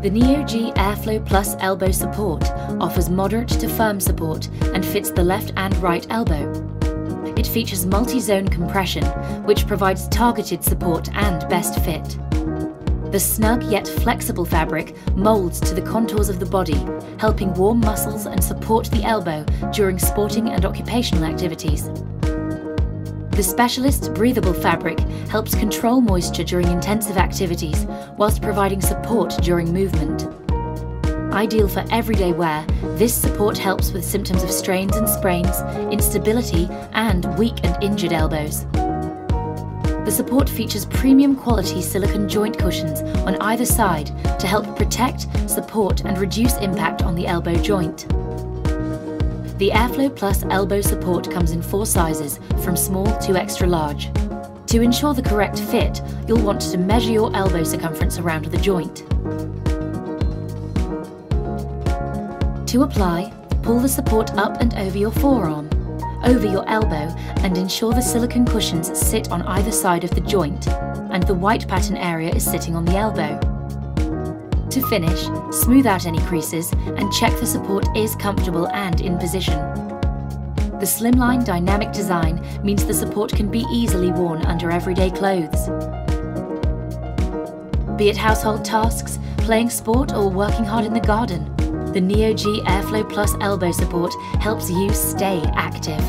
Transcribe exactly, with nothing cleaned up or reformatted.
The Neo G Airflow Plus elbow support offers moderate to firm support and fits the left and right elbow. It features multi-zone compression, which provides targeted support and best fit. The snug yet flexible fabric molds to the contours of the body, helping warm muscles and support the elbow during sporting and occupational activities. The specialist's breathable fabric helps control moisture during intensive activities, whilst providing support during movement. Ideal for everyday wear, this support helps with symptoms of strains and sprains, instability, and weak and injured elbows. The support features premium quality silicone joint cushions on either side to help protect, support, and reduce impact on the elbow joint. The Airflow Plus elbow support comes in four sizes, from small to extra large. To ensure the correct fit, you'll want to measure your elbow circumference around the joint. To apply, pull the support up and over your forearm, over your elbow, and ensure the silicone cushions sit on either side of the joint, and the white pattern area is sitting on the elbow. To finish, smooth out any creases and check the support is comfortable and in position. The slimline dynamic design means the support can be easily worn under everyday clothes. Be it household tasks, playing sport, or working hard in the garden, the Neo G Airflow Plus elbow support helps you stay active.